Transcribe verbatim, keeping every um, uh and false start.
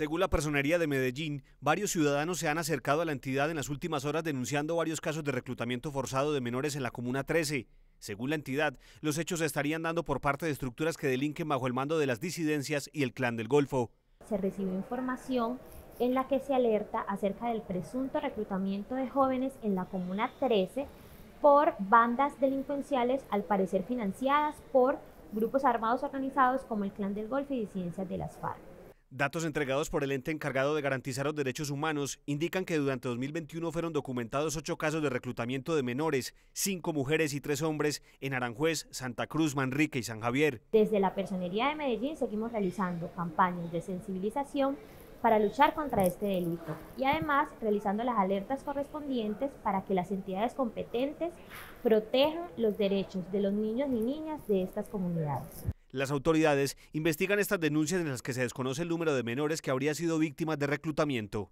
Según la Personería de Medellín, varios ciudadanos se han acercado a la entidad en las últimas horas denunciando varios casos de reclutamiento forzado de menores en la Comuna trece. Según la entidad, los hechos se estarían dando por parte de estructuras que delinquen bajo el mando de las disidencias y el Clan del Golfo. Se recibió información en la que se alerta acerca del presunto reclutamiento de jóvenes en la Comuna trece por bandas delincuenciales, al parecer financiadas por grupos armados organizados como el Clan del Golfo y disidencias de las FARC. Datos entregados por el ente encargado de garantizar los derechos humanos indican que durante dos mil veintiuno fueron documentados ocho casos de reclutamiento de menores, cinco mujeres y tres hombres, en Aranjuez, Santa Cruz, Manrique y San Javier. Desde la Personería de Medellín seguimos realizando campañas de sensibilización para luchar contra este delito y además realizando las alertas correspondientes para que las entidades competentes protejan los derechos de los niños y niñas de estas comunidades. Las autoridades investigan estas denuncias en las que se desconoce el número de menores que habría sido víctimas de reclutamiento.